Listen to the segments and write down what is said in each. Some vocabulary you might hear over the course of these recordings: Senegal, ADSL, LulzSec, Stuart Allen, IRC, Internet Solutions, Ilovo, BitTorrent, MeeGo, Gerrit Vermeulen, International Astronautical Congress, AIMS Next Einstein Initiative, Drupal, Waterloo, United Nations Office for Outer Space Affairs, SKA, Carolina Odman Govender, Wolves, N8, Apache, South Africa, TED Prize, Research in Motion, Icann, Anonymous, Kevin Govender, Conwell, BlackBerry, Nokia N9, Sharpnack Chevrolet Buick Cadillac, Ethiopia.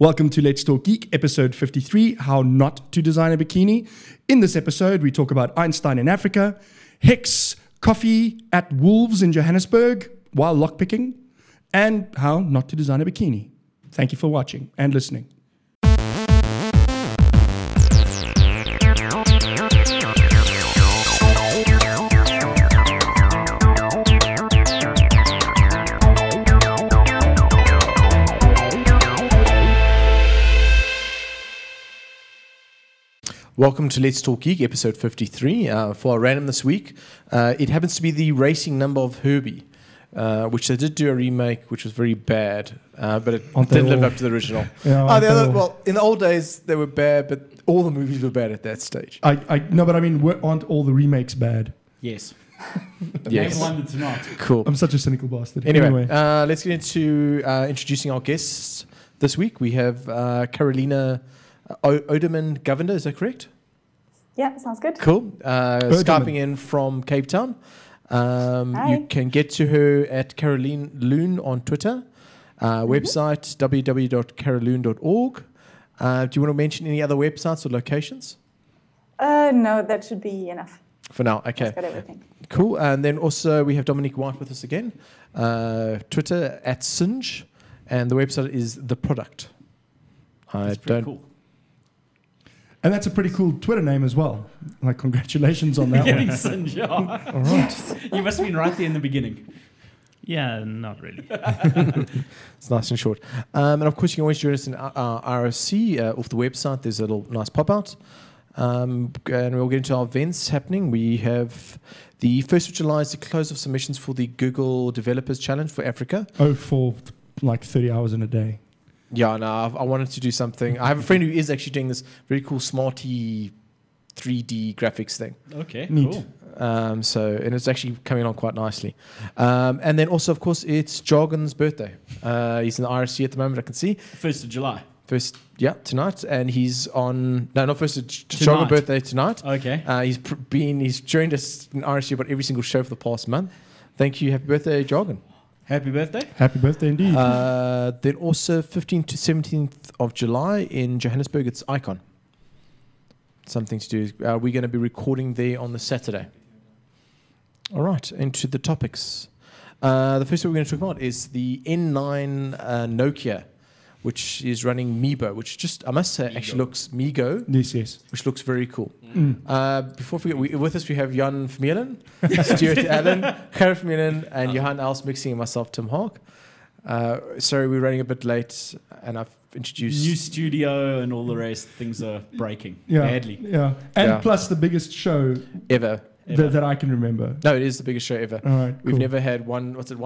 Welcome to Let's Talk Geek, episode 53, How Not to Design a Bikini. In this episode, we talk about Einstein in Africa, Hex coffee at Wolves in Johannesburg while lockpicking, and how not to design a bikini. Thank you for watching and listening. Welcome to Let's Talk Geek, episode 53. For our random this week, it happens to be the racing number of Herbie, which they did do a remake, which was very bad, but it didn't live up to the original. Yeah, well, in the old days, they were bad, but all the movies were bad at that stage. No, but I mean, aren't all the remakes bad? Yes. Yes. One that's not. Cool. I'm such a cynical bastard. Anyway. Let's get into introducing our guests this week. We have Carolina Odman Govender, is that correct? Yeah, sounds good. Cool. Skyping in from Cape Town. You can get to her at Caroline Loon on Twitter. Website www.caroloon.org. Do you want to mention any other websites or locations? No, that should be enough. For now, okay. That's got everything. Cool. And then also we have Dominic White with us again. Twitter at Singe. And the website is The Product. That's pretty cool. And that's a pretty cool Twitter name as well. Like, congratulations on that one. Singe, yeah. All right. Yes. You must have been right there in the beginning. Yeah, not really. It's nice and short. And of course, you can always join us in RSC off the website. There's a little nice pop-out. And we'll get into our events happening. We have the 1st of July is the close of submissions for the Google Developers Challenge for Africa. Oh, for like 30 hours in a day. Yeah, no, I wanted to do something. I have a friend who is actually doing this very cool smarty 3D graphics thing. Okay, neat. Cool. And it's actually coming on quite nicely. And then also, of course, it's Jargon's birthday. He's in the IRC at the moment, I can see. 1st of July. Yeah, tonight. And he's on... No, not 1st of July, birthday tonight. Okay. He's joined us in IRC about every single show for the past month. Thank you. Happy birthday, Jargon. Happy birthday. Happy birthday indeed. Then also 15th to 17th of July in Johannesburg, it's ZACon. Something to do. We're going to be recording there on the Saturday. All right, into the topics. The first one we're going to talk about is the N9 Nokia, which is running MeeGo, which just, I must say, actually looks MeeGo. Yes, yes. Which looks very cool. Mm. Before we forget, with us we have Jan Vermeulen, Stuart Allen, Carol Vermeulen, and Johan Els mixing, and myself, Tim Haak. Sorry, we're running a bit late, and I've introduced... New studio and all the rest, things are breaking badly. Yeah, and plus the biggest show... Ever. That I can remember. No, it is the biggest show ever. All right, cool. We've never had one, what's it,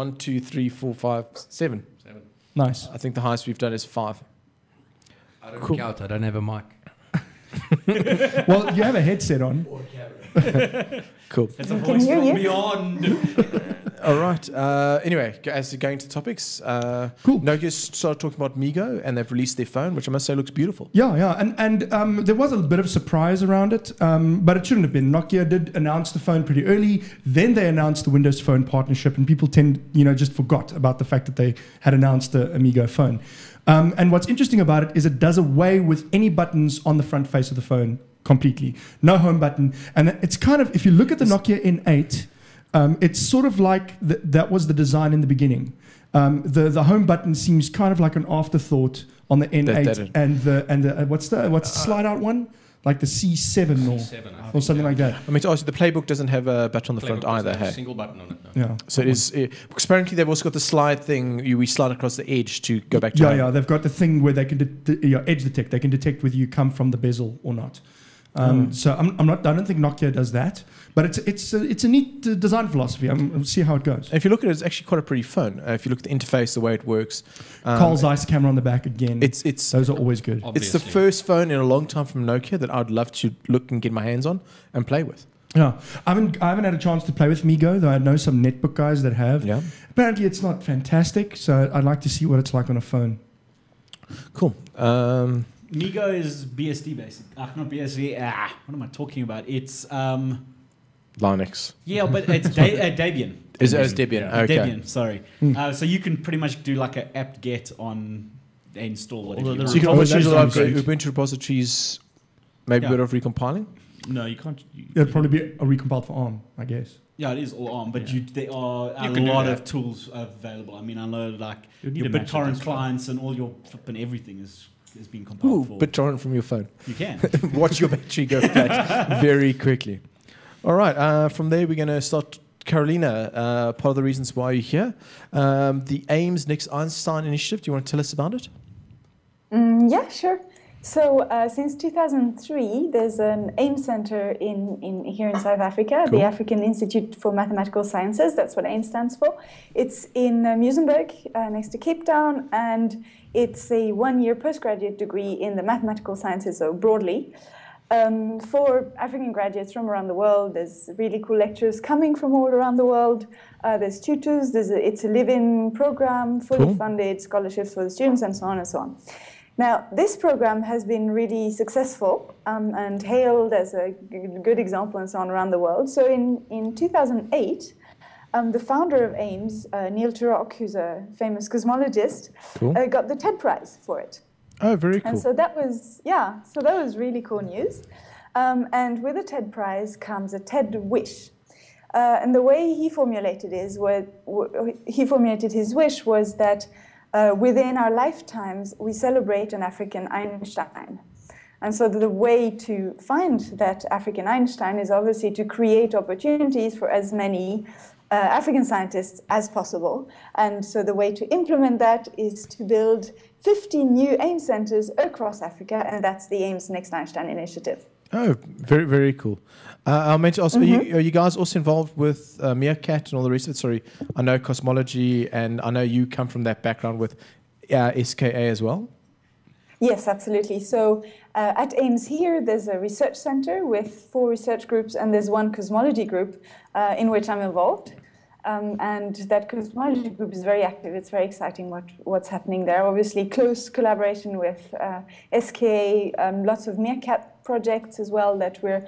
7. Nice. I think the highest we've done is 5. I don't count. I don't have a mic. Well, you have a headset on. Or camera. Cool. It's a voice from beyond. All right. Anyway, as we're going to topics, cool. Nokia started talking about MeeGo, and they've released their phone, which I must say looks beautiful. Yeah, yeah. And there was a bit of surprise around it, but it shouldn't have been. Nokia did announce the phone pretty early. Then they announced the Windows Phone partnership, and people just forgot about the fact that they had announced a MeeGo phone. And what's interesting about it is it does away with any buttons on the front face of the phone completely. No home button. And it's kind of, if you look at the Nokia N8, it's sort of like that was the design in the beginning. The home button seems kind of like an afterthought on the N8 and the slide out one? Like the C7 or something like that. I mean, also the PlayBook doesn't have a button on the front either. Have a single button on it. No. Yeah. So it is. Apparently, they've also got the slide thing. We slide across the edge to go back to. Yeah, yeah. They've got the thing where they can edge detect. They can detect whether you come from the bezel or not. So I don't think Nokia does that. But it's a neat design philosophy. We'll see how it goes. If you look at it, it's actually quite a pretty phone. If you look at the interface, the way it works. Carl Zeiss camera on the back again. Those are always good. Obviously. It's the first phone in a long time from Nokia that I'd love to look and get my hands on and play with. Yeah, I haven't had a chance to play with MeeGo, though I know some netbook guys that have. Yeah. Apparently it's not fantastic, so I'd like to see what it's like on a phone. Cool. MeeGo is BSD based. Not BSD. What am I talking about? It's... Linux. Yeah, but it's Debian. It's Debian. Yeah. Okay. Debian, sorry. So you can pretty much do like an apt-get on they install whatever you want. So you can almost use a lot of Ubuntu repositories, maybe better off recompiling? No, you can't. It would probably be a recompiled for ARM, I guess. Yeah, it is all ARM, but there are a lot of tools available. I mean, I know like your BitTorrent clients and all your flipping everything is being compiled for. BitTorrent from your phone. You can. Watch your battery go flat very quickly. All right, from there we're going to start. Carolina, part of the reasons why you're here. The AIMS Next Einstein Initiative, do you want to tell us about it? Yeah, sure. So since 2003, there's an AIMS Center here in South Africa, the African Institute for Mathematical Sciences. That's what AIMS stands for. It's in Muizenberg, next to Cape Town, and it's a one-year postgraduate degree in the mathematical sciences, so broadly. For African graduates from around the world, there's really cool lectures coming from all around the world. There's tutors, it's a live-in program, fully funded, scholarships for the students, and so on and so on. Now, this program has been really successful and hailed as a good example and so on around the world. So in 2008, the founder of AIMS, Neil Turok, who's a famous cosmologist, got the TED Prize for it. Oh, very cool. And so that was, so that was really cool news. And with a TED Prize comes a TED wish. And the way he formulated his wish was that within our lifetimes, we celebrate an African Einstein. And so the way to find that African Einstein is obviously to create opportunities for as many African scientists as possible. And so the way to implement that is to build 50 new AIMS centers across Africa, and that's the AIMS Next Einstein Initiative. Oh, very, very cool. I meant to ask, are you guys also involved with MeerKAT and all the rest of it? Sorry, I know cosmology, and I know you come from that background with SKA as well. Yes, absolutely. So at AIMS here, there's a research center with 4 research groups, and there's 1 cosmology group in which I'm involved. And that cosmology group is very active. It's very exciting what's happening there. Obviously, close collaboration with SKA, lots of MeerKAT projects as well that we're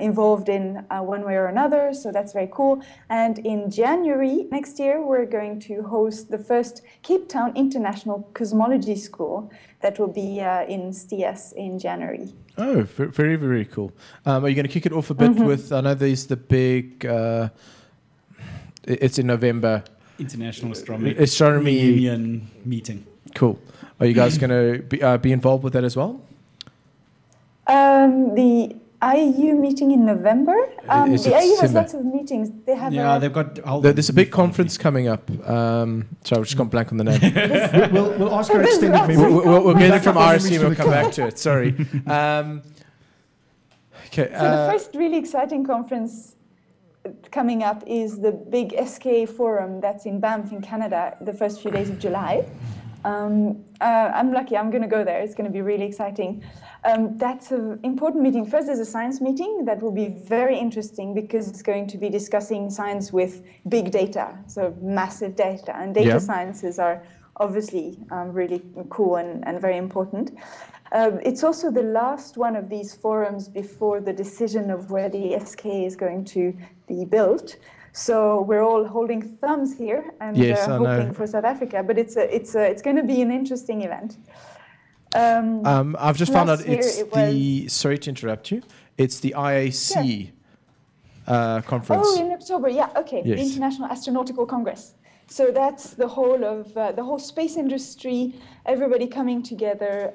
involved in one way or another. So that's very cool. And in January next year, we're going to host the first Cape Town International Cosmology School that will be in STS in January. Oh, very, very cool. Are you going to kick it off a bit with, I know there's the big... It's in November. International Astronomy Union meeting. Cool. Are you guys going to be involved with that as well? The IU meeting in November? The IU has lots of meetings. They have they've got... There's a big conference coming up. Sorry, I've just gone blank on the name. we'll ask our extended meeting. We'll get it from RSC. We'll come back to it. Sorry. So the first really exciting conference coming up is the big SKA forum that's in Banff in Canada the first few days of July. I'm lucky, I'm going to go there. It's going to be really exciting. That's an important meeting. First, there's a science meeting that will be very interesting because it's going to be discussing science with big data, so massive data. And data sciences are obviously really cool and very important. It's also the last one of these forums before the decision of where the SKA is going to be built. So we're all holding thumbs here and hoping for South Africa. But it's going to be an interesting event. I've just found out sorry to interrupt you. It's the IAC conference. Oh, in October. Yeah. Okay. Yes. The International Astronautical Congress. So that's the whole of the whole space industry, everybody coming together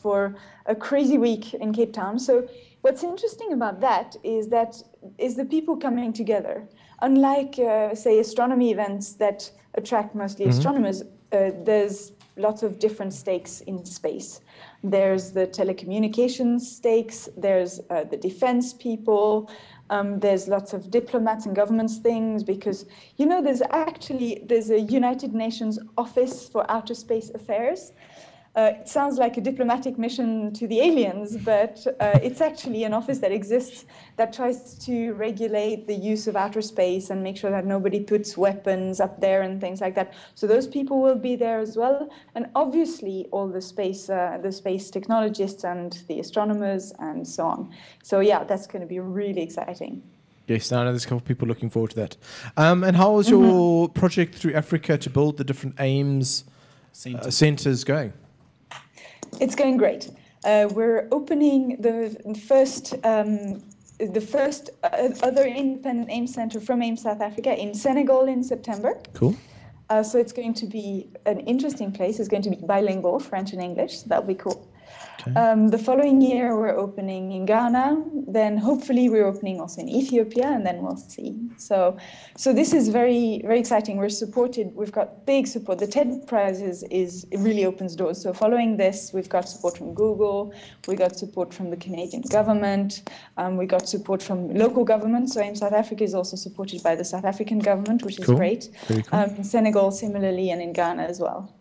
for a crazy week in Cape Town. So what's interesting about that is the people coming together. Unlike, say, astronomy events that attract mostly astronomers, there's lots of different stakes in space. There's the telecommunications stakes, there's the defense people, there's lots of diplomats and governments things because, you know, there's a United Nations Office for Outer Space Affairs. It sounds like a diplomatic mission to the aliens, but it's actually an office that exists that tries to regulate the use of outer space and make sure that nobody puts weapons up there and things like that. So those people will be there as well. And obviously all the space technologists and the astronomers and so on. So yeah, that's going to be really exciting. Yes, I know there's a couple of people looking forward to that. And how was your project through Africa to build the different AIMS centers going? It's going great. We're opening the first other independent AIMS center from AIMS South Africa in Senegal in September. Cool. So it's going to be an interesting place. It's going to be bilingual, French and English. So that'll be cool. Okay. The following year, we're opening in Ghana. Then hopefully we're opening also in Ethiopia, and then we'll see. So this is very, very exciting. We're supported. We've got big support. The TED Prize it really opens doors. So following this, we've got support from Google. We got support from the Canadian government. We got support from local governments. So in South Africa is also supported by the South African government, which is cool. Great. Very cool. In Senegal, similarly, and in Ghana as well.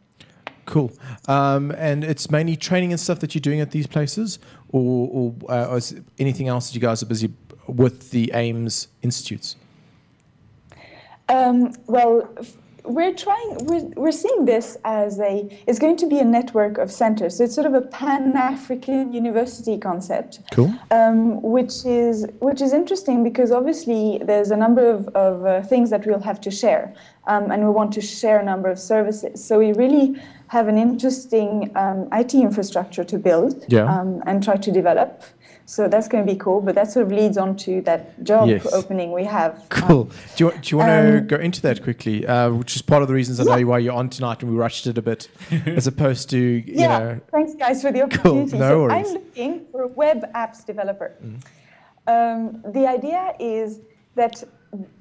Cool. And it's mainly training and stuff that you're doing at these places, or is anything else that you guys are busy with the AIMS institutes? Well, we're seeing this as it's going to be a network of centers. So it's sort of a pan-African university concept. Cool. Which is interesting because obviously there's a number of things that we'll have to share. And we want to share a number of services. So we really have an interesting IT infrastructure to build and try to develop. So that's going to be cool, but that sort of leads on to that job opening we have. Cool. Do you want to go into that quickly, which is part of the reasons I know why you're on tonight and we rushed it a bit as opposed to, you know. Thanks, guys, for the opportunity. Cool. No worries. I'm looking for a web apps developer. Mm-hmm. The idea is that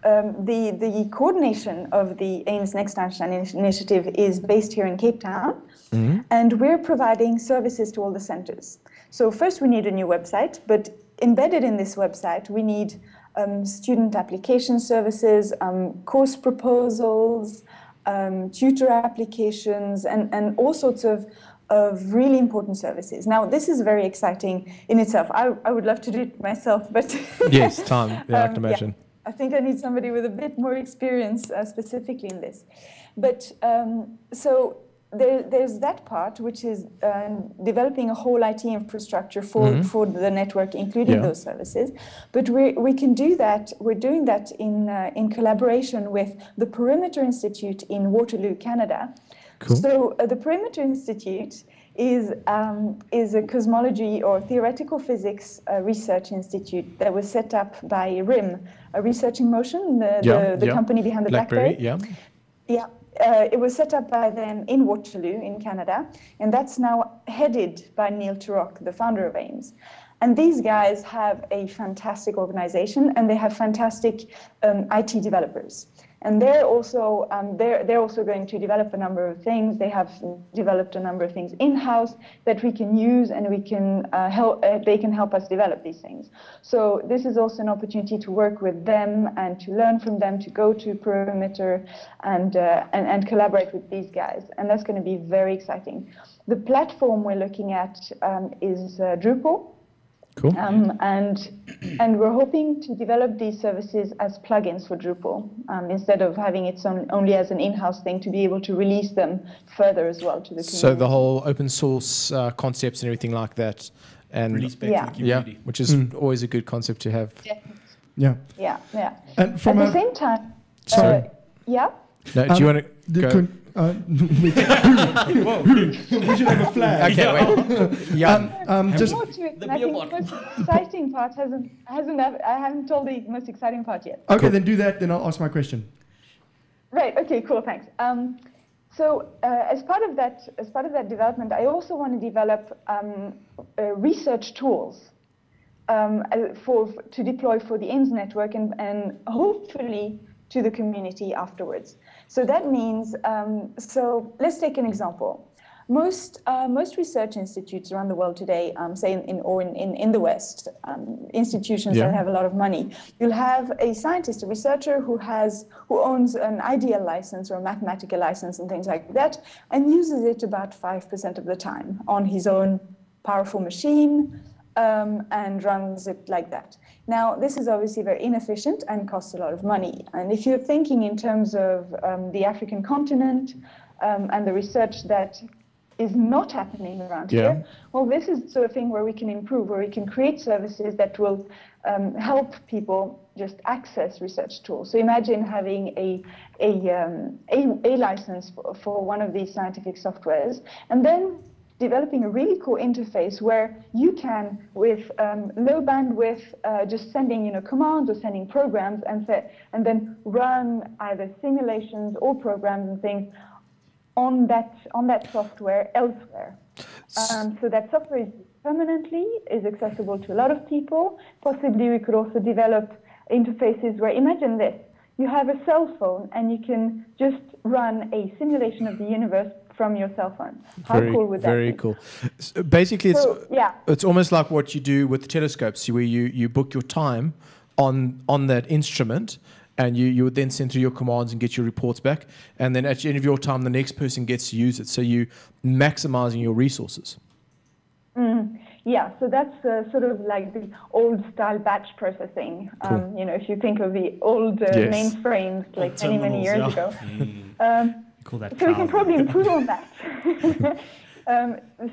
the coordination of the AIMS Next Einstein Initiative is based here in Cape Town, mm-hmm. and we're providing services to all the centers. So first we need a new website, but embedded in this website we need student application services, course proposals, tutor applications, and all sorts of really important services. Now, this is very exciting in itself. I would love to do it myself, but... Yes, time, yeah, I can imagine. Yeah. I think I need somebody with a bit more experience specifically in this. But so there's that part, which is developing a whole IT infrastructure for the network, including those services. But we can do that. We're doing that in collaboration with the Perimeter Institute in Waterloo, Canada. Cool. So the Perimeter Institute is a cosmology or theoretical physics research institute that was set up by RIM, Research in Motion, the company behind the BlackBerry. It was set up by them in Waterloo in Canada, and that's now headed by Neil Turok, the founder of AIMS. And these guys have a fantastic organization, and they have fantastic IT developers. And they're also going to develop a number of things. They have developed a number of things in-house that we can use, and we can they can help us develop these things. So this is also an opportunity to work with them and to learn from them, to go to Perimeter and collaborate with these guys. And that's going to be very exciting. The platform we're looking at is Drupal. Cool. And we're hoping to develop these services as plugins for Drupal instead of having it only as an in-house thing, to be able to release them further as well to the community. So the whole open source concepts and everything like that, and release back to the community, which is always a good concept to have. Yeah. And from at the same time, sorry. No, do you want to go? We should have a flag. Okay, wait. I haven't told the most exciting part yet. Okay, then do that. Then I'll ask my question. Right. Okay. Cool. Thanks. So as part of that development, I also want to develop research tools to deploy for the AIMS network and hopefully to the community afterwards. So that means, so let's take an example. Most research institutes around the world today, say in the West, institutions that have a lot of money, you'll have a scientist, a researcher who owns an IDL license or a mathematical license and things like that, and uses it about 5% of the time on his own powerful machine, and runs it like that. Now, this is obviously very inefficient and costs a lot of money. And if you're thinking in terms of the African continent and the research that is not happening around here, well, this is the sort of thing where we can improve, where we can create services that will help people just access research tools. So imagine having a license for one of these scientific softwares, and then developing a really cool interface where you can, with low bandwidth, just sending commands or sending programs, and then run either simulations or programs and things on that software elsewhere. So that software is permanently accessible to a lot of people. Possibly, we could also develop interfaces where, imagine this: you have a cell phone, and you can just run a simulation of the universe from your cell phone. How cool would that be? Very cool. So basically, it's almost like what you do with telescopes, where you book your time on that instrument, and you would then send through your commands and get your reports back. And then at the end of your time, the next person gets to use it. So you're maximizing your resources. Yeah, so that's sort of like the old-style batch processing. Cool. If you think of the old mainframes, like many years ago. So we can probably improve on that.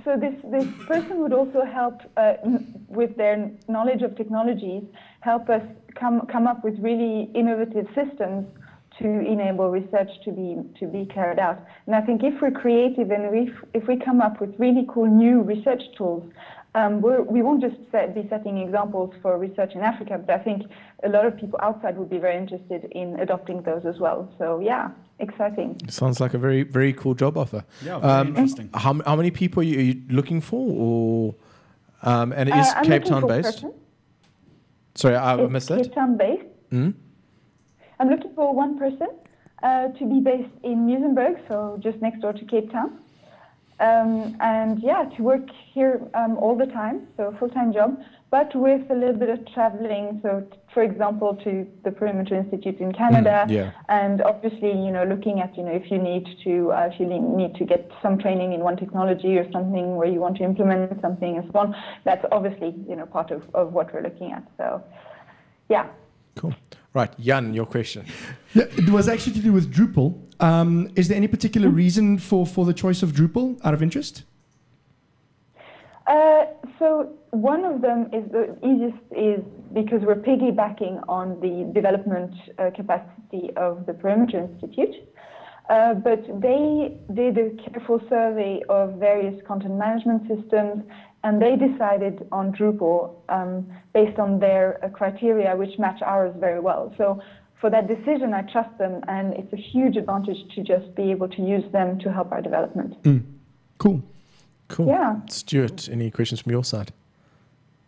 So this person would also help with their knowledge of technologies, help us come up with really innovative systems to enable research to be carried out. And I think if we're creative and if we come up with really cool new research tools, we won't just be setting examples for research in Africa, but I think a lot of people outside would be very interested in adopting those as well. So yeah, exciting. Sounds like a very, very cool job offer. Yeah, very interesting. How many people are you looking for? Or and it is Cape Town based? Sorry, I missed that. Cape Town based. Mm? I'm looking for one person to be based in Muizenberg, so just next door to Cape Town. And yeah, to work here all the time, so full-time job, but with a little bit of traveling. So, for example, to the Perimeter Institute in Canada, and obviously, looking at if you need to get some training in one technology or something where you want to implement something and so on. That's obviously part of what we're looking at. So, yeah. Cool. Right, Jan, your question. Yeah, it was actually to do with Drupal. Is there any particular reason for the choice of Drupal out of interest? So one of them is the easiest is because we're piggybacking on the development capacity of the Perimeter Institute. But they did a careful survey of various content management systems, and they decided on Drupal based on their criteria, which match ours very well. So for that decision, I trust them, and it's a huge advantage to just be able to use them to help our development. Mm. Cool. Cool. Yeah. Stuart, any questions from your side?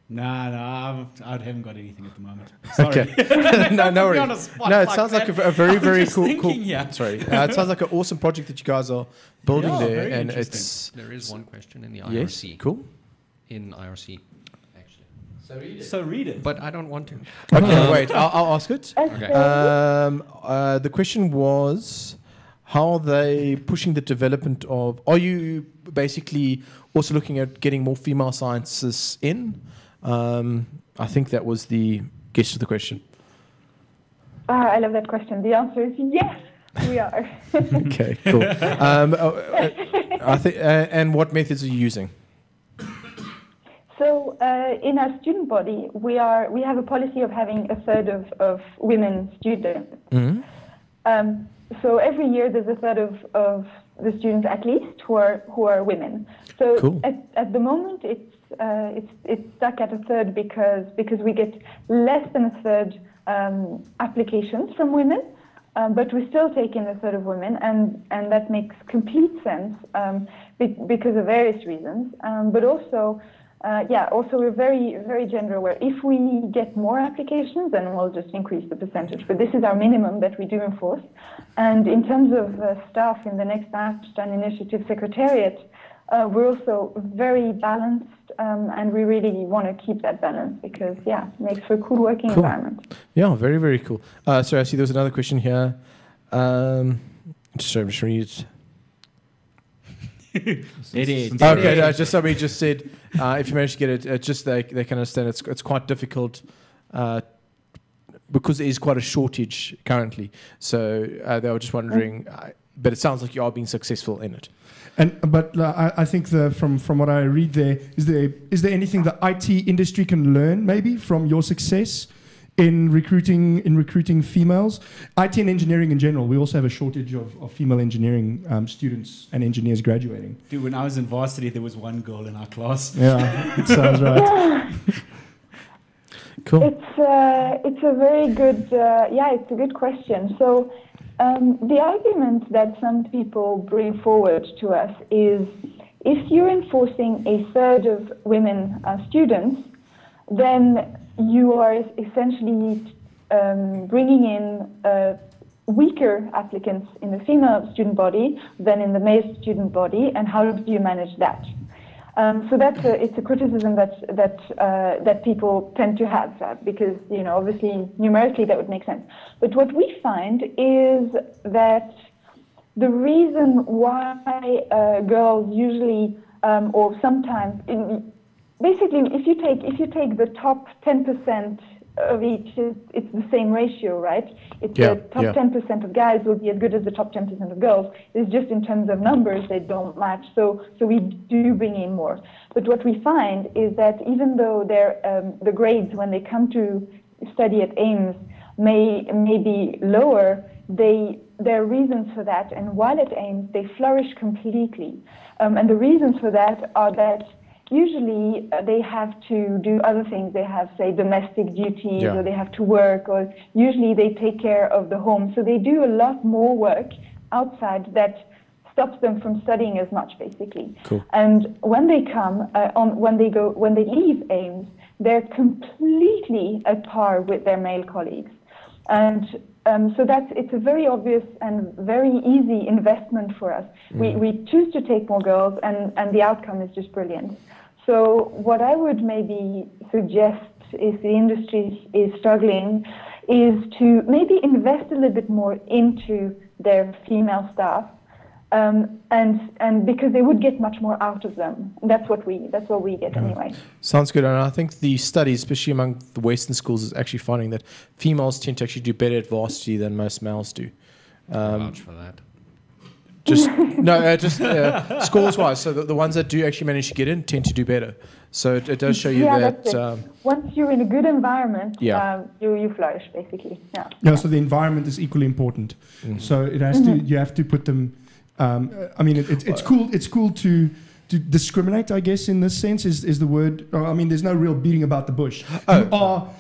No, I haven't got anything at the moment. Sorry. Okay. No worries. No, it sounds like a very cool. Yeah. Sorry. It sounds like an awesome project that you guys are building there, and it's. There is one question in the IRC. Yes. Cool. In IRC, actually. So read it. But I don't want to. Okay. Wait. I'll ask it. Okay. The question was, how are they pushing the development of? Are you basically also looking at getting more female scientists in? I think that was the gist of the question. I love that question. The answer is yes, we are. Okay, cool. And what methods are you using? So in our student body, we have a policy of having a third of women students. Mm-hmm. So every year there's a third of the students at least who are women. So cool. At the moment it's stuck at a third because we get less than a third applications from women, but we still take in a third of women, and that makes complete sense because of various reasons, but also. Also we're very, very gender aware. If we get more applications, then we'll just increase the percentage. But this is our minimum that we do enforce. And in terms of staff in the Next Einstein Initiative Secretariat, we're also very balanced, and we really want to keep that balance because, yeah, it makes for a cool working environment. Yeah, very, very cool. Sorry, I see there was another question here. Sorry, I'm just reading it. Okay, no, just somebody just said if you manage to get it, they can understand it's quite difficult because there is quite a shortage currently. So they were just wondering, but it sounds like you are being successful in it. But I think from what I read there, is there anything the IT industry can learn maybe from your success in recruiting females. IT and engineering in general, we also have a shortage of female engineering students and engineers graduating. Dude, when I was in varsity, there was one girl in our class. Yeah, it sounds right. Yeah. Cool. It's a very good, it's a good question. So the argument that some people bring forward to us is, if you're enforcing a third of women students, then you are essentially bringing in weaker applicants in the female student body than in the male student body, and how do you manage that? So it's a criticism that people tend to have, because, you know, obviously numerically that would make sense. But what we find is that the reason why girls usually or sometimes, basically, if you take the top 10% of each, it's the same ratio, right? It's the top 10% of guys will be as good as the top 10% of girls. It's just in terms of numbers they don't match. So we do bring in more. But what we find is that even though the grades when they come to study at AIMS may be lower, there are reasons for that. And while at AIMS, they flourish completely. And the reasons for that are that usually they have to do other things. They have, say, domestic duties, or they have to work, or usually they take care of the home. So they do a lot more work outside that stops them from studying as much, basically. Cool. And when they come, when they leave AIMS, they're completely at par with their male colleagues. And so it's a very obvious and very easy investment for us. We choose to take more girls, and the outcome is just brilliant. So what I would maybe suggest, if the industry is struggling, is to maybe invest a little bit more into their female staff, and because they would get much more out of them. That's what we get anyway. Sounds good. And I think the studies, especially among the Western schools, is actually finding that females tend to actually do better at varsity than most males do. Vouch for that. Just scores wise. So the ones that do actually manage to get in tend to do better. So it does show you that once you're in a good environment, you flourish, basically. Yeah. Yeah. So the environment is equally important. Mm-hmm. So it has to. You have to put them. I mean, it's cool. It's cool to discriminate, I guess, in this sense is the word. I mean, there's no real beating about the bush.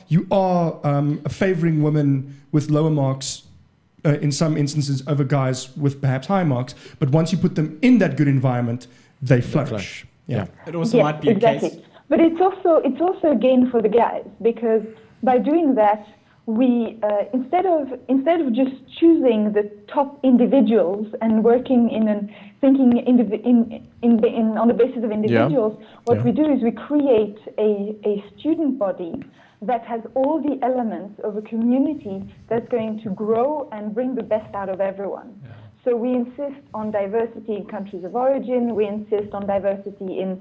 You are favouring women with lower marks in some instances over guys with perhaps high marks. But once you put them in that good environment, they flourish. Yeah. It also might be exactly. A case. But it's also a gain for the guys, because by doing that, we instead of just choosing the top individuals and working thinking on the basis of individuals, what we do is we create a student body that has all the elements of a community that's going to grow and bring the best out of everyone. Yeah. So we insist on diversity in countries of origin. We insist on diversity in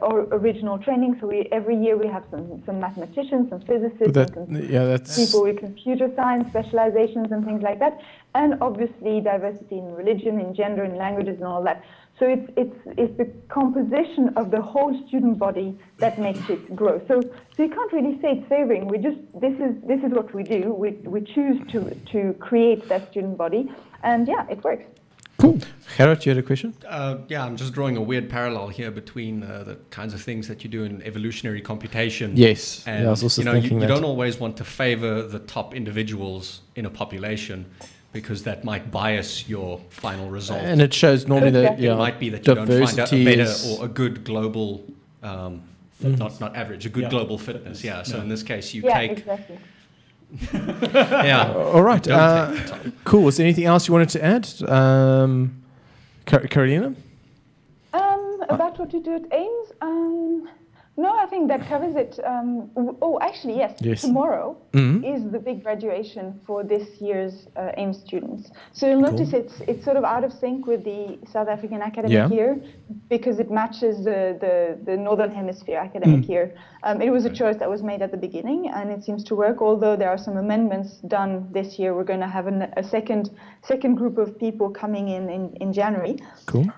original training. So every year we have some mathematicians, some physicists, people with computer science specializations and things like that. And obviously diversity in religion, in gender, in languages, and all that. So it's the composition of the whole student body that makes it grow. So you can't really say it's favoring. We just this is what we do. We choose to create that student body, and it works. Cool. Gerard, you had a question? I'm just drawing a weird parallel here between the kinds of things that you do in evolutionary computation. Yes. And I was also thinking you don't always want to favor the top individuals in a population, because that might bias your final result. And it shows normally that it might be that you don't find a better or a good global, not average, a good global fitness. Yeah. So in this case, you take. Exactly. Yeah. All right. Cool. Was there anything else you wanted to add, Carolina? About what you do at AIMS? No, I think that covers it. Actually, yes. Tomorrow is the big graduation for this year's AIMS students. So you'll notice it's sort of out of sync with the South African academic year, because it matches the Northern Hemisphere academic year. It was a choice that was made at the beginning, and it seems to work, although there are some amendments done this year. We're going to have a second group of people coming in January. Cool.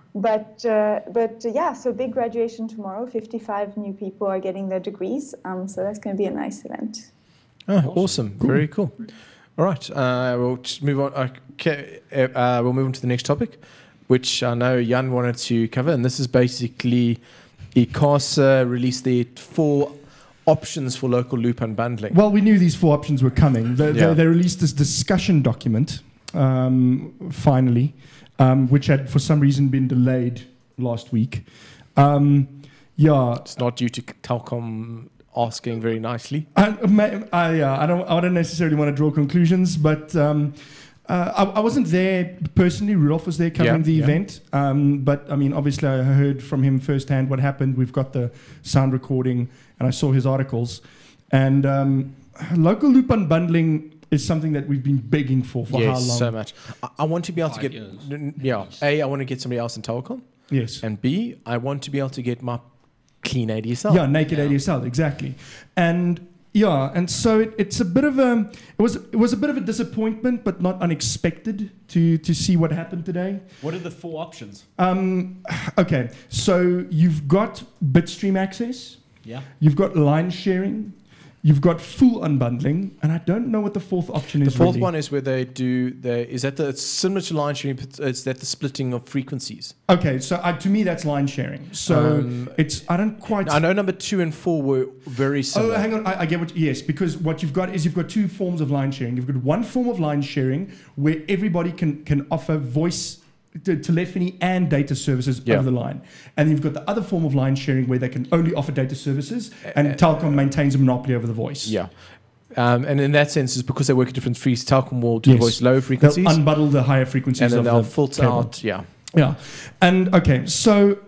So big graduation tomorrow. 55 new people are getting their degrees, so that's going to be a nice event. Oh, awesome. Cool. Very cool. All right. We'll just move on. Okay, we'll move on to the next topic, which I know Jan wanted to cover. And this is basically ICASA released their 4 options for local loop unbundling. Well, we knew these 4 options were coming. They released this discussion document, finally, which had for some reason been delayed last week. Yeah, it's not due to Telkom asking very nicely. I don't necessarily want to draw conclusions, but I wasn't there personally. Rudolf was there covering the event, but I mean, obviously, I heard from him firsthand what happened. We've got the sound recording, and I saw his articles. And local loop unbundling is something that we've been begging for how long? So much. I want to be able to get I want to get somebody else in Telkom. Yes. And B, I want to be able to get my clean ADSL. Yeah, naked ADSL, exactly. And yeah, and so it's a bit of a it was a bit of a disappointment, but not unexpected to see what happened today. What are the 4 options? Okay, so you've got bitstream access. Yeah. You've got line sharing. You've got full unbundling, and I don't know what the 4th option is. The 4th one is where they do it's similar to line sharing, but is that the splitting of frequencies? Okay, so to me that's line sharing. So I don't quite. I know number 2 and 4 were very similar. Oh, hang on, I get what. Yes, because what you've got is you've got 2 forms of line sharing. You've got one form of line sharing where everybody can offer voice, telephony and data services over the line. And you've got the other form of line sharing where they can only offer data services and Telkom maintains a monopoly over the voice. Yeah. And in that sense, it's because they work at different fees. Telkom will do voice low frequencies. They'll unbundle the higher frequencies. And then they'll filter out. Yeah. Yeah. And okay, so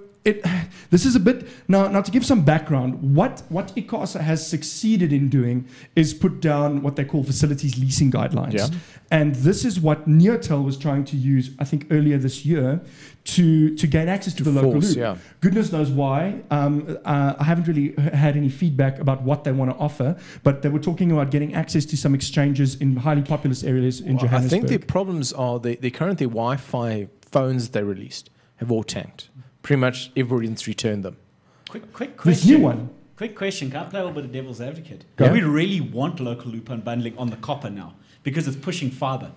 this is a bit, now to give some background, what ICASA has succeeded in doing is put down what they call facilities leasing guidelines. Yeah. And this is what Neotel was trying to use, I think, earlier this year to gain access to the local loop. Yeah. Goodness knows why. I haven't really had any feedback about what they want to offer, but they were talking about getting access to some exchanges in highly populous areas in Johannesburg. I think the problems are the current Wi-Fi phones they released have all tanked. Pretty much everyone's returned them. Quick question. This new one. Quick question. Can I play a little bit of devil's advocate? Yeah. Do we really want local loop unbundling on the copper now? Because it's pushing fiber.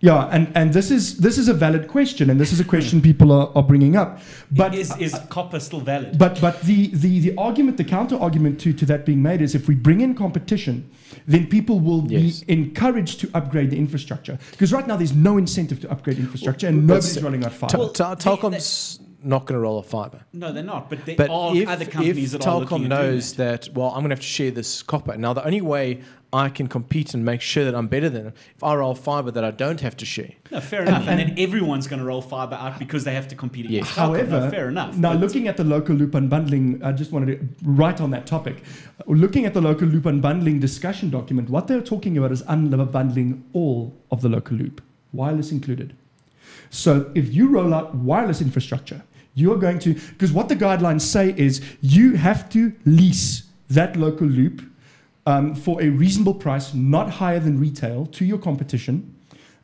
Yeah, and this is a valid question, and this is a question people are bringing up. But is copper still valid? But the argument, the counter argument to that being made is if we bring in competition, then people will be encouraged to upgrade the infrastructure. Because right now there's no incentive to upgrade infrastructure, and nobody's running out fiber. Telkom's not going to roll a fiber. No, they're not. But there are other companies that are looking at doing that. If Telkom knows that, well, I'm going to have to share this copper. Now, the only way I can compete and make sure that I'm better than them, if I roll fiber that I don't have to share. No, fair enough. And then everyone's going to roll fiber out because they have to compete against Telkom. However, fair enough. Now, looking at the local loop unbundling, I just wanted to write on that topic. Looking at the local loop unbundling discussion document, what they're talking about is unbundling all of the local loop, wireless included. So if you roll out wireless infrastructure, you're going to, because what the guidelines say is you have to lease that local loop for a reasonable price, not higher than retail, to your competition.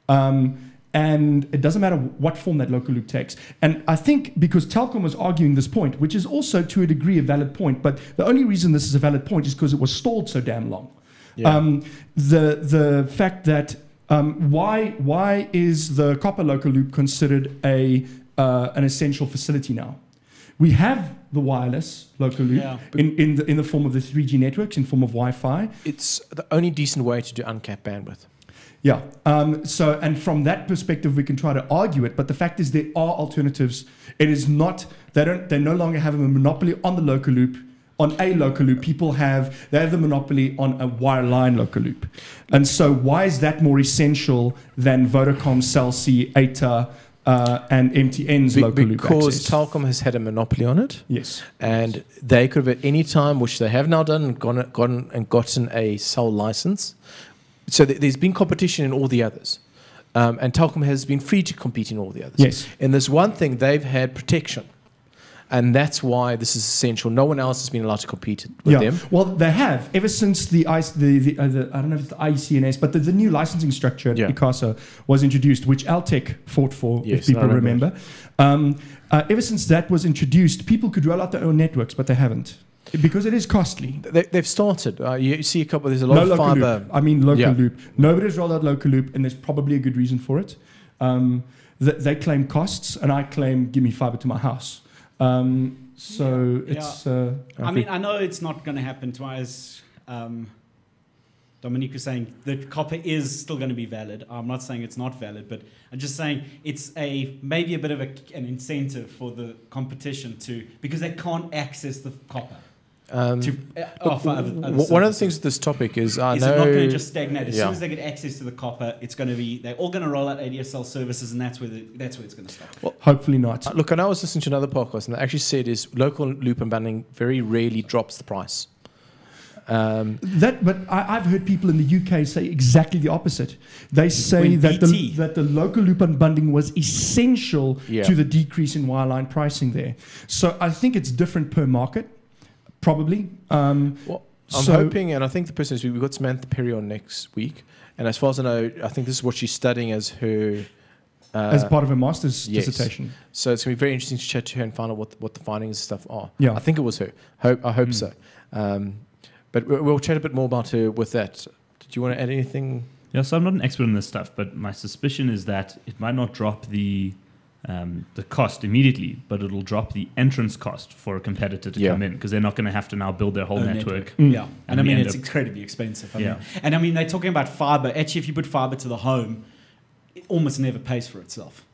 And it doesn't matter what form that local loop takes. And I think because Telkom was arguing this point, which is also to a degree a valid point, but the only reason this is a valid point is because it was stalled so damn long. Yeah. The fact that why is the copper local loop considered an essential facility now? We have the wireless local loop in the form of the 3G networks, in form of Wi-Fi. It's the only decent way to do uncapped bandwidth. Yeah. So, and from that perspective, we can try to argue it. But the fact is, there are alternatives. It is not they no longer have a monopoly on the local loop. On a local loop, they have the monopoly on a wireline local loop. And so why is that more essential than Vodacom, Cell C, ATA, and MTN's local loop access? Because Telkom has had a monopoly on it. Yes. And they could have at any time, which they have now done, gotten a cell license. So there's been competition in all the others. And Telkom has been free to compete in all the others. Yes. And there's one thing, they've had protection. And that's why this is essential. No one else has been allowed to compete with them. Well, they have. Ever since I don't know if it's the ICNS, but the new licensing structure at ICASA was introduced, which Altec fought for, if people remember. Ever since that was introduced, people could roll out their own networks, but they haven't. Because it is costly. They've started. You see a couple. There's a lot of fiber. Loop. I mean, local loop. Nobody's rolled out local loop, and there's probably a good reason for it. They claim costs, and I claim give me fiber to my house. So it's. I mean, I know it's not going to happen twice. Dominic was saying that copper is still going to be valid. I'm not saying it's not valid, but I'm just saying it's a maybe a bit of an incentive for the competition to, because they can't access the copper. One of the things with this topic is it's not going to just stagnate. As soon as they get access to the copper, it's going to be they're all going to roll out ADSL services, and that's where it's going to stop. Well, hopefully not. Look, and I was listening to another podcast, and they actually said is local loop unbundling very rarely drops the price. But I've heard people in the UK say exactly the opposite. They say that the local loop unbundling was essential to the decrease in wireline pricing there. So I think it's different per market, probably. Well, I'm hoping, and I think the person is, we've got Samantha Perry on next week, and as far as I know, I think this is what she's studying as her... as part of her master's dissertation. So it's going to be very interesting to chat to her and find out what the findings and stuff are. Yeah. I think it was her. I hope so. But we'll chat a bit more about her with that. Did you want to add anything? Yeah, so I'm not an expert in this stuff, but my suspicion is that it might not drop the cost immediately, but it'll drop the entrance cost for a competitor to come in, because they're not going to have to now build their whole network. Mm. Yeah, and I mean, it's incredibly expensive. I mean, they're talking about fiber. Actually, if you put fiber to the home, it almost never pays for itself.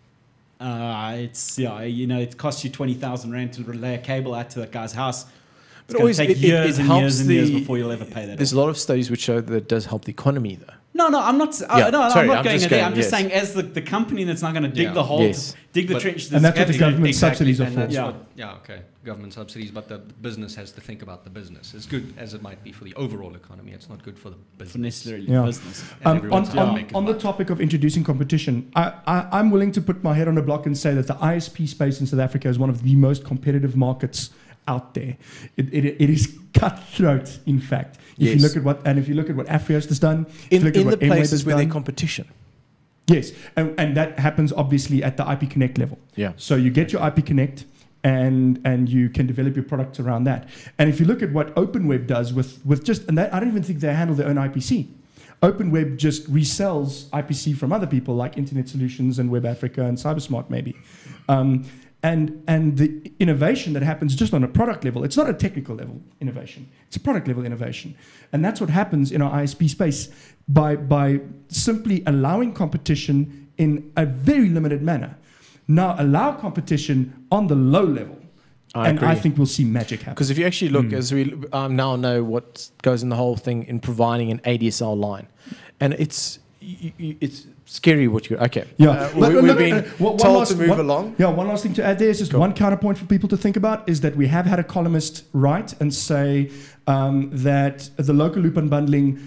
It costs you 20,000 rand to lay a cable out to that guy's house. But always take years and years and years before you'll ever pay that. There's a lot of studies which show that it does help the economy, though. No, I'm not going there. I'm just saying, as the company that's not going to dig the hole, dig the trench, and that's what the government subsidies are for. Government subsidies, but the business has to think about the business. As good as it might be for the overall economy, it's not good for the business. For necessarily the business. On the topic of introducing competition, I'm willing to put my head on a block and say that the ISP space in South Africa is one of the most competitive markets out there. It is cutthroat, in fact. If you look at what Afrios has done in the places where there's competition. Yes, and that happens obviously at the IP Connect level. Yeah. So you get your IP Connect, and you can develop your products around that. And if you look at what OpenWeb does I don't even think they handle their own IPC. OpenWeb just resells IPC from other people like Internet Solutions and Web Africa and CyberSmart maybe. And the innovation that happens just on a product level, it's not a technical level innovation, it's a product level innovation. And that's what happens in our ISP space by simply allowing competition in a very limited manner. Now allow competition on the low level. I agree. I think we'll see magic happen. Because if you actually look, as we now know what goes in the whole thing in providing an ADSL line, and it's scary what you... Okay. Yeah. We're being told to move along. Yeah, one last thing to add there is just one counterpoint for people to think about is that we have had a columnist write and say that the local loop unbundling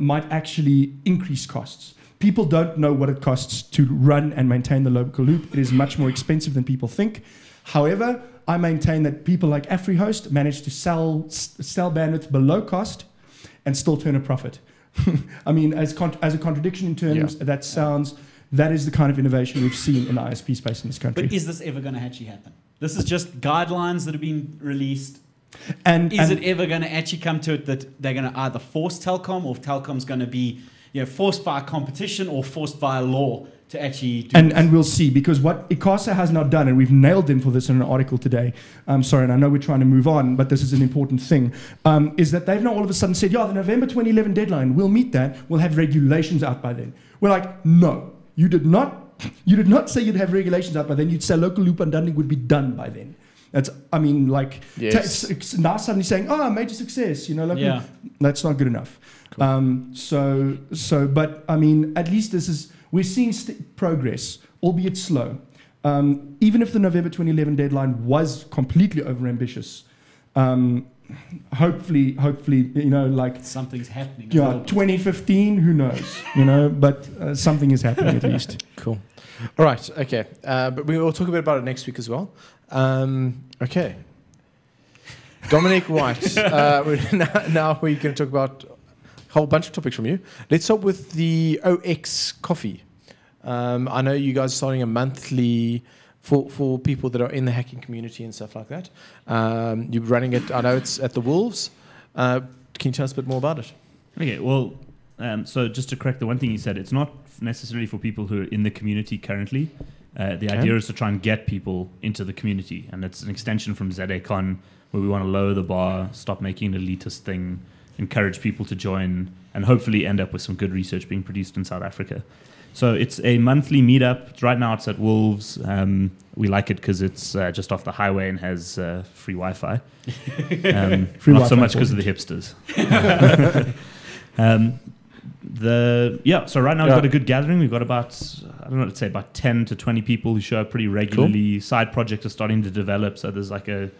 might actually increase costs. People don't know what it costs to run and maintain the local loop. It is much more expensive than people think. However, I maintain that people like AfriHost manage to sell bandwidth below cost and still turn a profit. I mean, as a contradiction in terms, that is the kind of innovation we've seen in the ISP space in this country. But is this ever going to actually happen? This is just guidelines that have been released. And is it ever going to actually come to it that they're going to either force Telkom, or Telkom's going to be forced by competition or forced by law to actually do this? And we'll see, because what ICASA has now done, and we've nailed them for this in an article today, I'm sorry, and I know we're trying to move on, but this is an important thing, is that they've now all of a sudden said, the November 2011 deadline, we'll meet that, we'll have regulations out by then. We're like, no, you did not say you'd have regulations out by then, you'd say local loop unbundling would be done by then. That's, I mean, like, it's now suddenly saying, major success, local loop. That's not good enough. Cool. But I mean, at least this is, we're seeing progress, albeit slow. Even if the November 2011 deadline was completely overambitious, hopefully, something's happening. Yeah, 2015, who knows? But something is happening at least. Cool. All right. Okay. But we will talk a bit about it next week as well. Okay. Dominic White. Now we're going to talk about a whole bunch of topics from you. Let's start with the 0x coffee. I know you guys are starting a monthly for people that are in the hacking community and stuff like that. You're running it, I know it's at the Wolves. Can you tell us a bit more about it? Okay, well, so just to correct the one thing you said, it's not necessarily for people who are in the community currently. The idea is to try and get people into the community, and it's an extension from ZACon where we want to lower the bar, stop making an elitist thing, encourage people to join, and hopefully end up with some good research being produced in South Africa. So it's a monthly meetup. Right now it's at Wolves. We like it because it's just off the highway and has free Wi-Fi. Free not Wi-Fi so much because of the hipsters. So right now we've got a good gathering. We've got about, I don't know, let's say about 10 to 20 people who show up pretty regularly. Cool. Side projects are starting to develop, so there's like a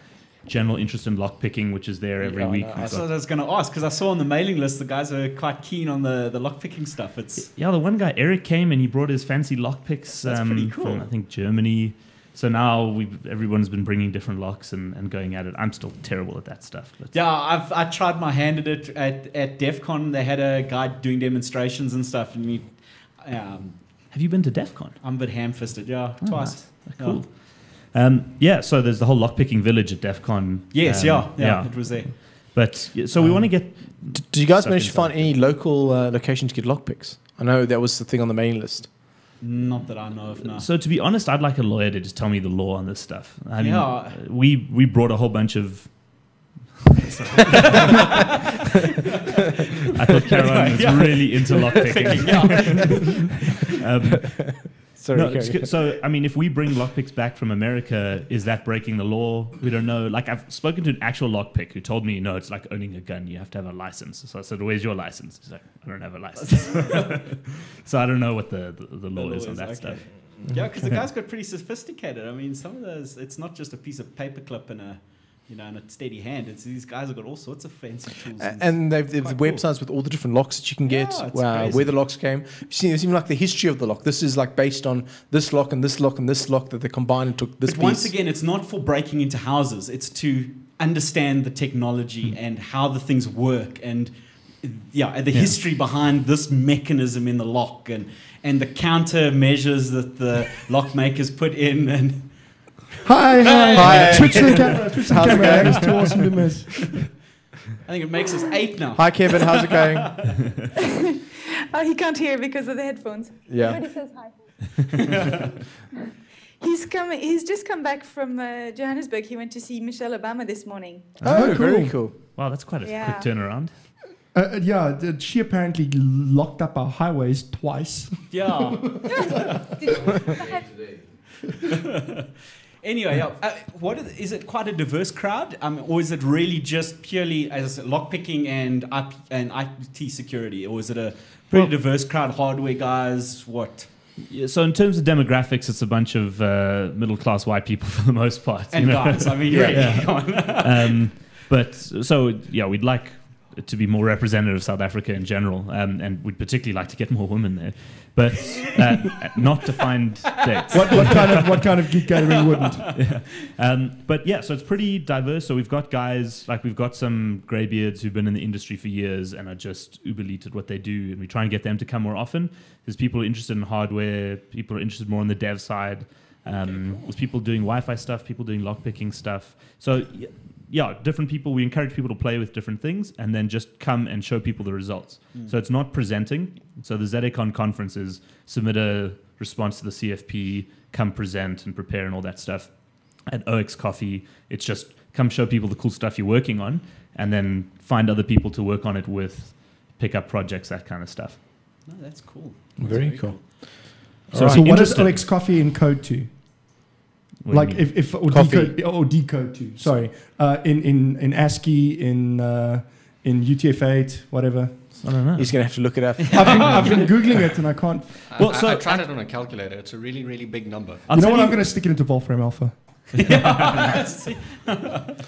general interest in lock picking, which is there every week. I was going to ask, because I saw on the mailing list the guys are quite keen on the lock picking stuff. The one guy, Eric, came and he brought his fancy lock picks pretty cool. From, I think, Germany. So now everyone's been bringing different locks and going at it. I'm still terrible at that stuff. But. Yeah, I tried my hand at it at Defcon. They had a guy doing demonstrations and stuff. And he, have you been to Defcon? I'm a bit ham-fisted, twice. Nice. Cool. Yeah. So there's the whole lockpicking village at DEFCON. Yes, it was there. But so we want to get. Did you guys manage to find any local location to get lockpicks? I know that was the thing on the mailing list. Not that I know of. No. So to be honest, I'd like a lawyer to just tell me the law on this stuff. I mean, we brought a whole bunch of. I thought Caroline was really into lockpicking. Sorry, so, I mean, if we bring lockpicks back from America, is that breaking the law? We don't know. Like, I've spoken to an actual lockpick who told me, no, it's like owning a gun. You have to have a license. So I said, where's your license? He's like, I don't have a license. So I don't know what the law is on that stuff. Yeah, because the guys got pretty sophisticated. I mean, some of those, it's not just a piece of paperclip and a steady hand. It's these guys have got all sorts of fancy tools. And they've websites with all the different locks that you can get, where the locks came. It's even like the history of the lock. This is like based on this lock and this lock and this lock that they combined and took this piece. But once again, it's not for breaking into houses. It's to understand the technology and how the things work and the history behind this mechanism in the lock and the countermeasures that the lock makers put in and... Hi. Switch to the camera. It's too awesome to miss. I think it makes us 8 now. Hi, Kevin. How's it going? Oh, he can't hear because of the headphones. Yeah. Everybody says hi. He's just come back from Johannesburg. He went to see Michelle Obama this morning. Oh, cool. Very cool. Wow, that's quite a quick turnaround. She apparently locked up our highways twice. Yeah. Anyway, is it quite a diverse crowd, or is it really just purely as lockpicking and IT security, or is it a pretty diverse crowd? Hardware guys, what? Yeah, so in terms of demographics, it's a bunch of middle-class white people for the most part, and guys. I mean, we'd like it to be more representative of South Africa in general, and we'd particularly like to get more women there. But not defined dates. What kind of geek gathering wouldn't? Yeah. So it's pretty diverse. So we've got guys, like we've got some greybeards who've been in the industry for years and are just uber-elite at what they do, and we try and get them to come more often. There's people interested in hardware, people are interested more on the dev side. There's people doing Wi-Fi stuff, people doing lockpicking stuff. So different people. We encourage people to play with different things and then just come and show people the results. So it's not presenting. So the ZACon conference is submit a response to the CFP, come present and prepare and all that stuff. At 0xcoffee, it's just come show people the cool stuff you're working on and then find other people to work on it with, pick up projects, that kind of stuff. No, that's cool. That's very cool. So what is 0xcoffee in code to? Like decode to. Sorry, in ASCII, in UTF-8, whatever. I don't know. He's gonna have to look it up. I've been googling it and I can't. I tried it on a calculator. It's a really, really big number. I'm gonna stick it into Wolfram Alpha.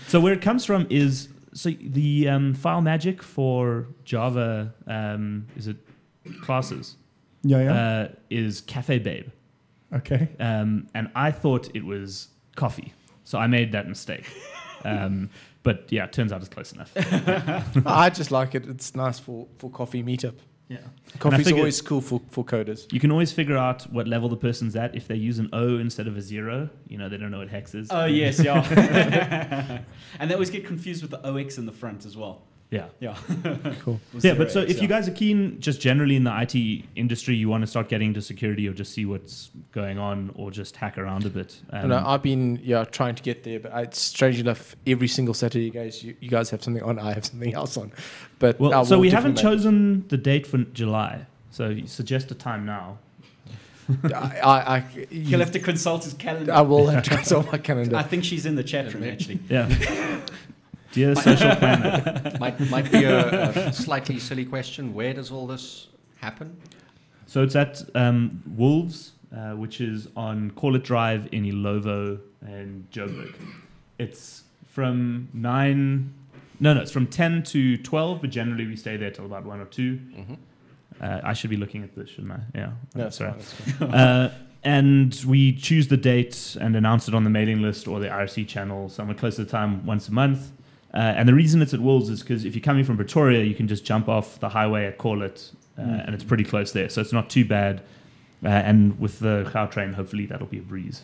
So where it comes from is the FileMagic for Java. Is it classes? Is Cafe Babe. Okay. And I thought it was coffee, so I made that mistake. But it turns out it's close enough. I just like it. It's nice for coffee meetup. Yeah. Coffee's always cool for coders. You can always figure out what level the person's at. If they use an O instead of a 0, you know, they don't know what hex is. Oh, yes, yeah. And they always get confused with the OX in the front as well. Yeah. Yeah. Cool. Yeah, but so if you guys are keen, just generally in the IT industry, you want to start getting into security or just see what's going on or just hack around a bit. No, I've been trying to get there, but strangely enough, every single Saturday you guys have something on, I have something else on. But well, so we haven't chosen the date for July, so you suggest a time now. He'll have to consult his calendar. I will have to consult my calendar. I think she's in the chat room, actually. Yeah. Dear social planner. might be a slightly silly question. Where does all this happen? So it's at Wolves, which is on Corlett Drive in Ilovo and Joburg. It's from 10 to 12, but generally we stay there till about 1 or 2. Mm-hmm. I should be looking at this, shouldn't I? Yeah. No, sorry. And we choose the date and announce it on the mailing list or the IRC channel somewhere close to the time once a month. And the reason it's at Wolves is because if you're coming from Pretoria, you can just jump off the highway at Corlett, and it's pretty close there. So it's not too bad. And with the Gautrain, hopefully that'll be a breeze.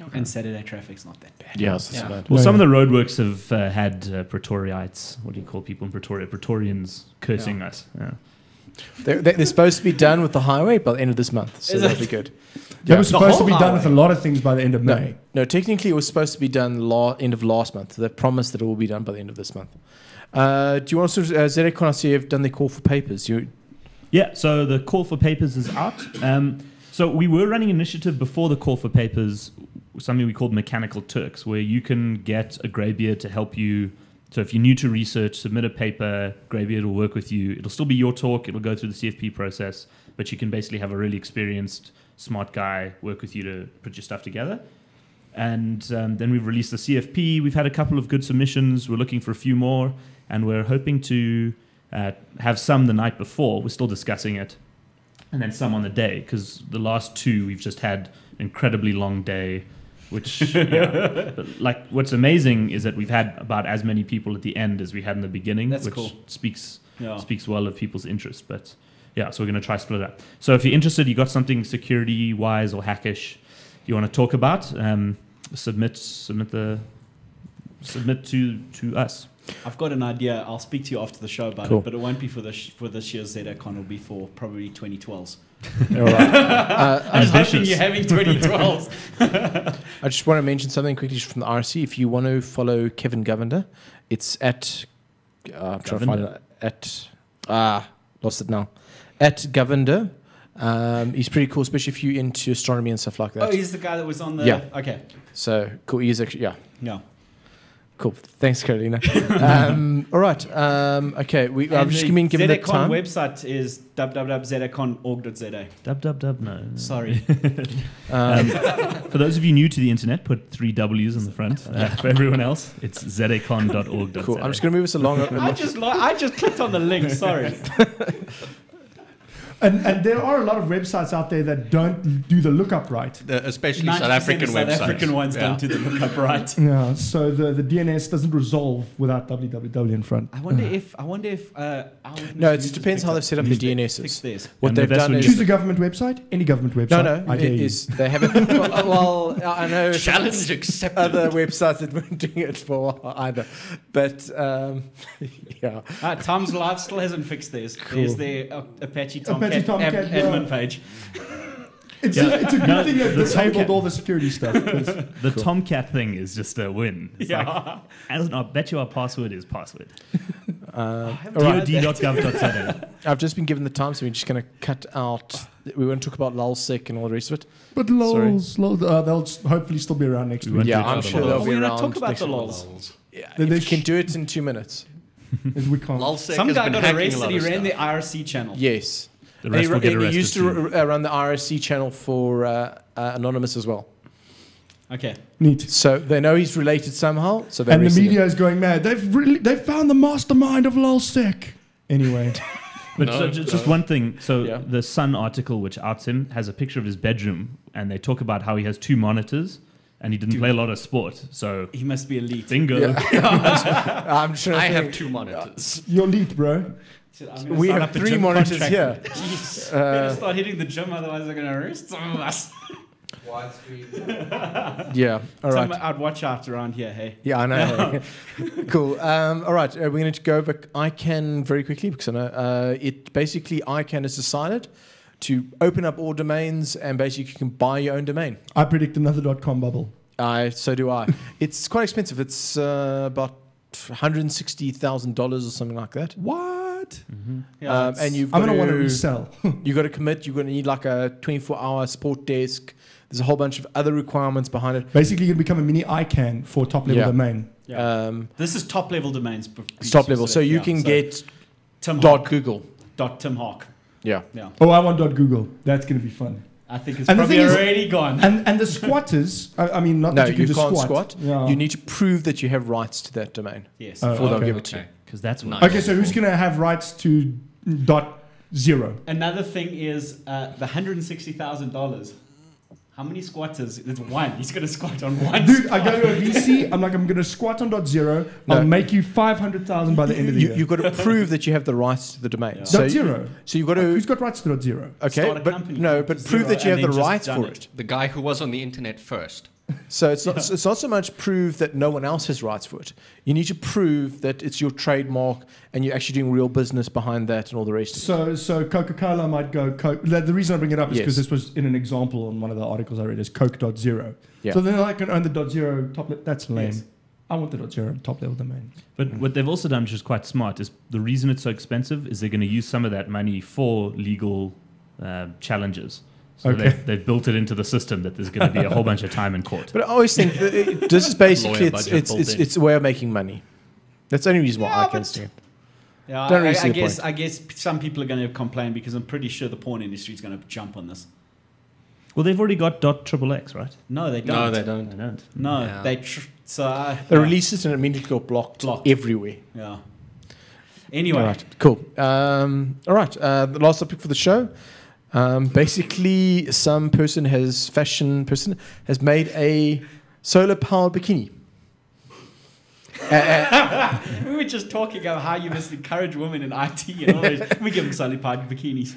Okay. And Saturday traffic's not that bad. Yeah, it's not bad. Well, some of the roadworks have had Pretoriaites, what do you call people in Pretoria? Pretorians cursing us. Yeah. They're supposed to be done with the highway by the end of this month, so that'll be good. Yeah. It was supposed to be done with a lot of things by the end of May. No, technically it was supposed to be done end of last month. So they promised that it will be done by the end of this month. Do you want to ZACon? I see you've done the call for papers. Yeah, so the call for papers is out. So we were running an initiative before the call for papers, something we called Mechanical Turks, where you can get a greybeard to help you. So if you're new to research, submit a paper, Greybeard will work with you. It'll still be your talk. It'll go through the CFP process, but you can basically have a really experienced, smart guy work with you to put your stuff together. And then we've released the CFP. We've had a couple of good submissions. We're looking for a few more, and we're hoping to have some the night before. We're still discussing it. And then some on the day, because the last two we've just had an incredibly long day. Which, yeah. But like, what's amazing is that we've had about as many people at the end as we had in the beginning. That's cool. Speaks well of people's interest. But yeah, so we're going to try split it up. So if you're interested, you got something security-wise or hackish you want to talk about, submit to us. I've got an idea. I'll speak to you after the show about it, but it won't be for this year's ZACon. It'll be for probably 2012s. All right. I'm hoping you're having 2012s. I just want to mention something quickly from the RC. If you want to follow Kevin Govender, it's at I'm trying to find it, at lost it now. At Govender. He's pretty cool, especially if you're into astronomy and stuff like that. Oh, he's the guy that was on the okay. So cool. He's actually yeah. Cool. Thanks, Carolina. All right. Okay. I've just been given the time. Website is www.zacon.org.za. No. Sorry. For those of you new to the internet, put 3 W's in the front. For everyone else, it's zacon.org.za. Cool. I'm just going to move us along. I just clicked on the link. Sorry. And there are a lot of websites out there that don't do the lookup right. Especially South African websites. South African ones don't do the lookup right. Yeah, so the DNS doesn't resolve without www in front. I wonder if no, it depends how they've set up the DNSs. What they've done is choose a government website, any government website. No, it is. They haven't. Well, I know challenge accepted. Other websites that weren't doing it for a while either, but yeah. Tom's Live still hasn't fixed theirs. Cool. There's the Apache Tomcat. Admin page. It's a good thing that they tabled all the security stuff. The Tomcat thing is just a win. It's like, I bet you our password is password. DOD.gov.za. I've just been given the time, so we're just going to cut out. We won't talk about LulzSec and all the rest of it. But LulzSec, they'll hopefully still be around next week. Yeah, I'm sure they'll be around. We're going to talk about the LulzSec. Yeah, they can do it in 2 minutes. We can't. Some guy got arrested and he ran the IRC channel. Yes. He used to run the IRC channel for Anonymous as well. Okay. Neat. So they know he's related somehow. So and the media is going mad. They've found the mastermind of LulzSec. Anyway. But just one thing. So the Sun article, which outs him, has a picture of his bedroom, and they talk about how he has 2 monitors. and he didn't play a lot of sport, so he must be elite. Bingo! Yeah. I'm sure I have two monitors. You're elite, bro. We have three monitors here. Jeez. Better start hitting the gym, otherwise they're gonna arrest some of us. Wide screen. Yeah. All right. I'd watch out around here. Hey. Yeah, I know. Hey. Cool. All right. We're going to go over ICANN very quickly because I know it basically ICANN has decided to open up all domains and basically you can buy your own domain. I predict another .com bubble. So do I. It's quite expensive. It's about $160,000 or something like that. What? Mm-hmm. Yeah, and you've got to want to resell. You've got to commit. You're going to need like a 24-hour support desk. There's a whole bunch of other requirements behind it. Basically, you can become a mini ICANN for top-level domain. Yeah. This is top-level domains. Top-level. So you can get .google. Tim Haak. Yeah. Oh, I want .google. That's going to be fun. I think it's probably already gone. And the squatters, I mean, not that you can just squat. You need to prove that you have rights to that domain. Yes. Before they'll give it to you. Because that's what okay, so who's going to have rights to .0? Another thing is the $160,000. How many squatters? It's one. He's going to squat on one. Dude, I go to a VC. I'm like, I'm going to squat on .0. No. I'll make you 500,000 by the end of the year. You've got to prove that you have the rights to the domain. Yeah. .0. So you've got to. Who's got rights to .0? Okay, start a company. No, but prove that you have the rights for it. The guy who was on the internet first. So it's not, it's not so much prove that no one else has rights for it. You need to prove that it's your trademark and you're actually doing real business behind that and all the rest of it. So Coca-Cola might go... the reason I bring it up is because this was in an example on one of the articles I read is Coke.0. Yeah. So then I can own the .0 top level. That's lame. Yes. I want the .0 top level domain. But what they've also done, which is quite smart, is the reason it's so expensive is they're going to use some of that money for legal challenges. So they've built it into the system that there's going to be a whole bunch of time in court. But I always think that this is basically it's a way of making money. That's the only reason why I can see it. Yeah, don't really see the point. I guess some people are going to complain because I'm pretty sure the porn industry is going to jump on this. Well, they've already got .xxx, right? No, they don't. No, they don't. They don't. No, yeah. They released it and it immediately got blocked everywhere. Yeah. Anyway. All right. Cool. All right. The last topic for the show. Basically, some person has has made a solar-powered bikini. We were just talking about how you must encourage women in IT and all that. We give them solar-powered bikinis.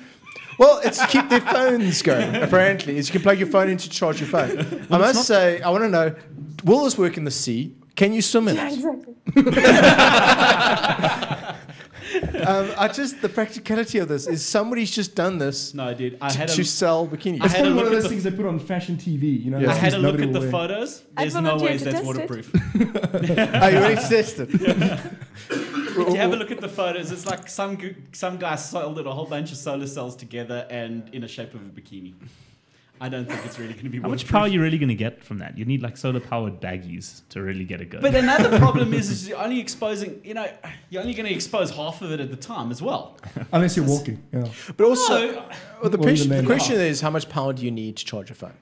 Well, it's to keep their phones going. Apparently, it's you can plug your phone in to charge your phone. Well, I must say, I want to know: will this work in the sea? Can you swim in it? Exactly. The practicality of this is somebody's just done this. No, dude, to sell bikinis. It's probably one of those things they put on fashion TV. You know, I had a look at the photos. There's no way that's waterproof. You already tested. If you have a look at the photos, it's like some guy solded a whole bunch of solar cells together and in a shape of a bikini. I don't think it's really going to be. How much power are you really going to get from that? You need like solar-powered baggies to really get it going. But another problem is you're only exposing, you're only going to expose half of it at the time as well. Unless you're walking. Yeah. But also, the question is, how much power do you need to charge a phone?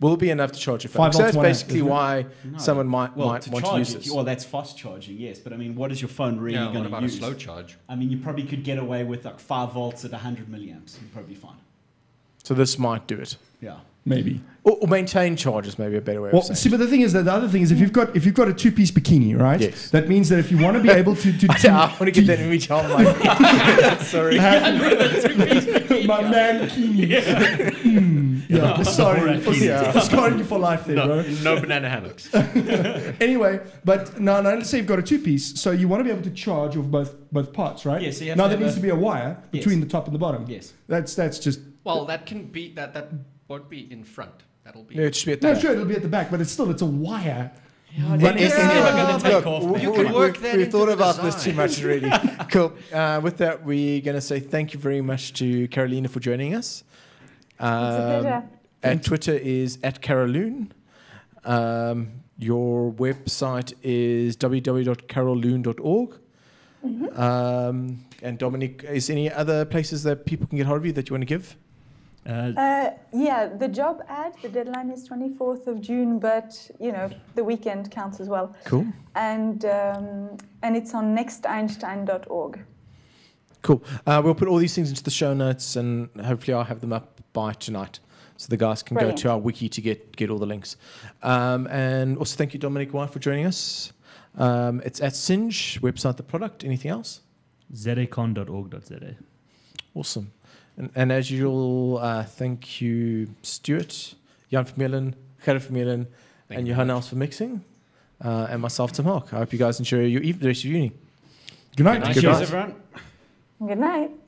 Will it be enough to charge a phone? So that's basically why someone might want to use this. Well, that's fast charging, yes. But I mean, what is your phone really going to use? What about a slow charge? I mean, you probably could get away with like 5 volts at 100 milliamps. You'd probably be fine. So this might do it. Yeah, maybe. Or maintain charges, maybe a better way of saying. See, but the thing is that the other thing is if you've got a two-piece bikini, right? Yes. That means that if you want to be able to I want to get that image on my. Sorry. My man bikini. Yeah. Sorry. Scarring you for life there, bro. No banana hammocks. Anyway, but no, let's say you've got a two-piece, so you want to be able to charge of both parts, right? Yes. Now there needs to be a wire between the top and the bottom. Yes. That's just. Well, that can be that won't be in front. That'll be. No, it should be at the back. Sure, it'll be at the back, but it's a wire. Yeah, we've thought about this too much already. Cool. With that, we're going to say thank you very much to Carolina for joining us. It's a pleasure. And Twitter is @Caroloon. Your website is www.caroloon.org. Mm-hmm. And Dominic, is any other places that people can get hold of you that you want to give? Yeah, the job ad, the deadline is 24th of June, but, the weekend counts as well. Cool. And it's on nexteinstein.org. Cool. We'll put all these things into the show notes, and hopefully I'll have them up by tonight. So the guys can Brilliant. Go to our wiki to get all the links. And also thank you, Dominic White, for joining us. It's at Singe, website, the product. Anything else? zacon.org.za. Awesome. And as usual, thank you, Stuart, Jan Vermeulen, Gerrit Vermeulen, and Johan Els for mixing, and myself, Tim Haak. I hope you guys enjoy the rest of your evening. Good night. Good night, everyone. Good night.